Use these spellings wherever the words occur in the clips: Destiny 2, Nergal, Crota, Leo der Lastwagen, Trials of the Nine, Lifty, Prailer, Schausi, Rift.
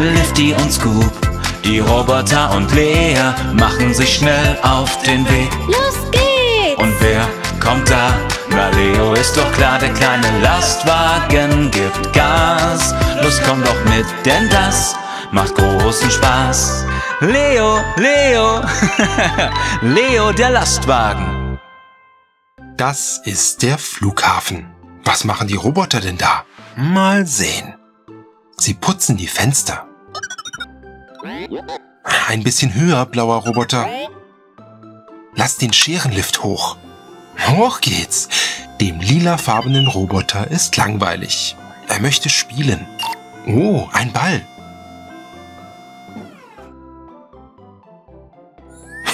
Lifty und Scoop, die Roboter und Lea machen sich schnell auf den Weg. Los geht's! Und wer kommt da? Na, Leo ist doch klar, der kleine Lastwagen gibt Gas. Los, komm doch mit, denn das macht großen Spaß. Leo, Leo, Leo der Lastwagen. Das ist der Flughafen. Was machen die Roboter denn da? Mal sehen. Sie putzen die Fenster. Ein bisschen höher, blauer Roboter. Lass den Scherenlift hoch. Hoch geht's. Dem lilafarbenen Roboter ist langweilig. Er möchte spielen. Oh, ein Ball.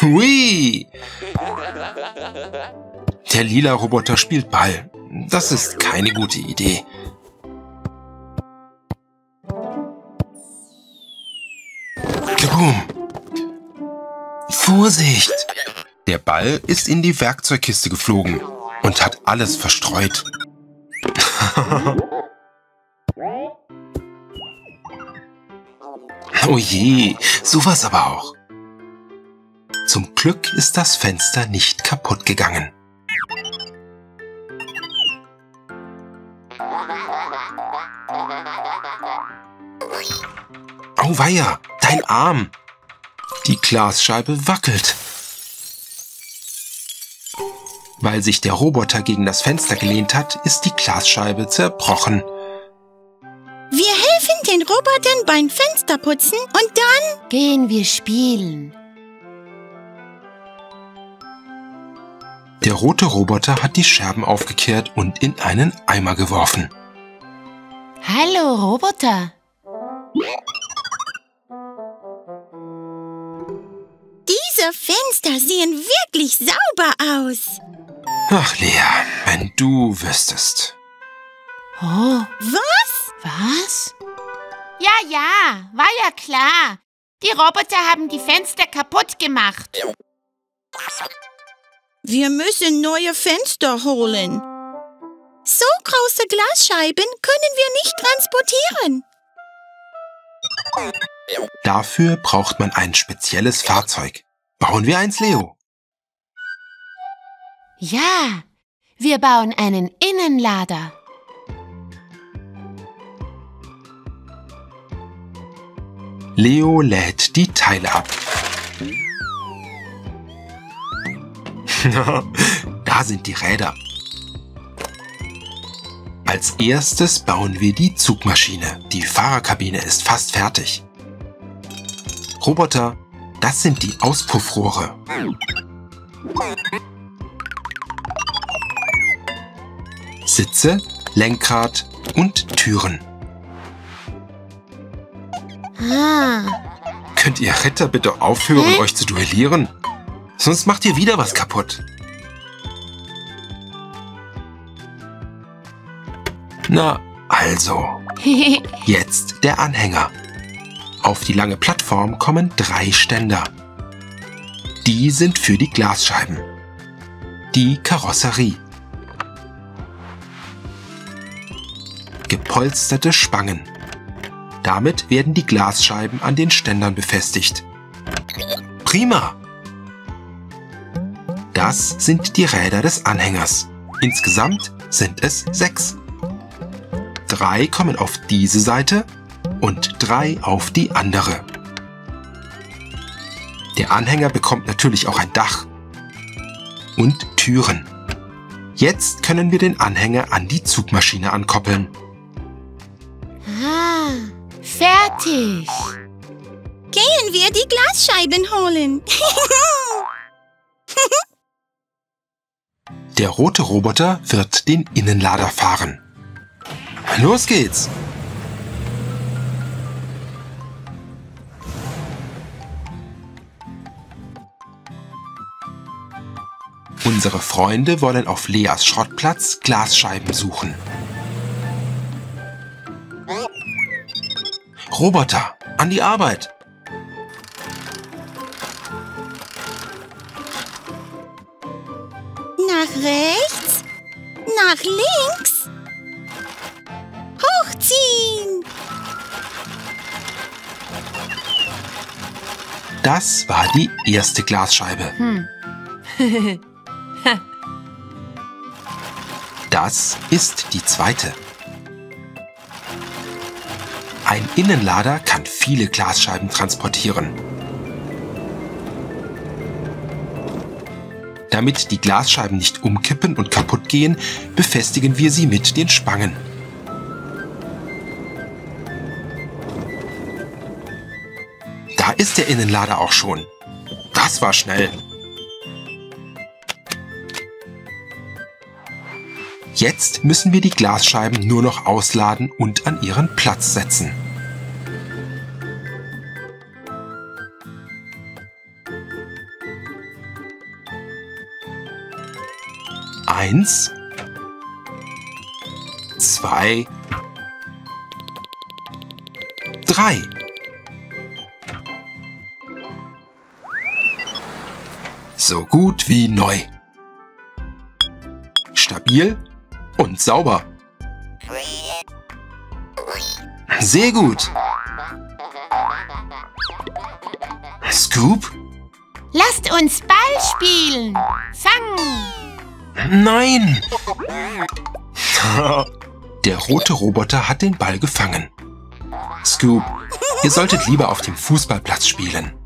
Hui! Der lila Roboter spielt Ball. Das ist keine gute Idee. Kaboom! Vorsicht! Der Ball ist in die Werkzeugkiste geflogen und hat alles verstreut. Oh je, sowas aber auch. Zum Glück ist das Fenster nicht kaputt gegangen. Auweia, dein Arm! Die Glasscheibe wackelt. Weil sich der Roboter gegen das Fenster gelehnt hat, ist die Glasscheibe zerbrochen. Wir helfen den Robotern beim Fensterputzen und dann gehen wir spielen. Der rote Roboter hat die Scherben aufgekehrt und in einen Eimer geworfen. Hallo, Roboter. Diese Fenster sehen wirklich sauber aus. Ach, Lea, wenn du wüsstest. Oh. Was? Was? Ja, ja, war ja klar. Die Roboter haben die Fenster kaputt gemacht. Wir müssen neue Fenster holen. So große Glasscheiben können wir nicht transportieren. Dafür braucht man ein spezielles Fahrzeug. Bauen wir eins, Leo? Ja, wir bauen einen Innenlader. Leo lädt die Teile ab. Da sind die Räder. Als erstes bauen wir die Zugmaschine. Die Fahrerkabine ist fast fertig. Roboter, das sind die Auspuffrohre. Sitze, Lenkrad und Türen. Könnt ihr Ritter bitte aufhören, euch zu duellieren? Sonst macht ihr wieder was kaputt. Na, also. Jetzt der Anhänger. Auf die lange Plattform kommen 3 Ständer. Die sind für die Glasscheiben. Die Karosserie. Gepolsterte Spangen. Damit werden die Glasscheiben an den Ständern befestigt. Prima! Das sind die Räder des Anhängers. Insgesamt sind es 6. 3 kommen auf diese Seite und 3 auf die andere. Der Anhänger bekommt natürlich auch ein Dach und Türen. Jetzt können wir den Anhänger an die Zugmaschine ankoppeln. Fertig! Gehen wir die Glasscheiben holen! Der rote Roboter wird den Innenlader fahren. Los geht's! Unsere Freunde wollen auf Leas Schrottplatz Glasscheiben suchen. Roboter, an die Arbeit! Nach rechts, nach links, hochziehen! Das war die erste Glasscheibe. Das ist die zweite. Ein Innenlader kann viele Glasscheiben transportieren. Damit die Glasscheiben nicht umkippen und kaputt gehen, befestigen wir sie mit den Spangen. Da ist der Innenlader auch schon. Das war schnell. Jetzt müssen wir die Glasscheiben nur noch ausladen und an ihren Platz setzen. Eins, zwei, drei. So gut wie neu. Stabil und sauber. Sehr gut. Scoop? Lasst uns Ball spielen. Fangen. Nein. Der rote Roboter hat den Ball gefangen. Scoop, ihr solltet lieber auf dem Fußballplatz spielen.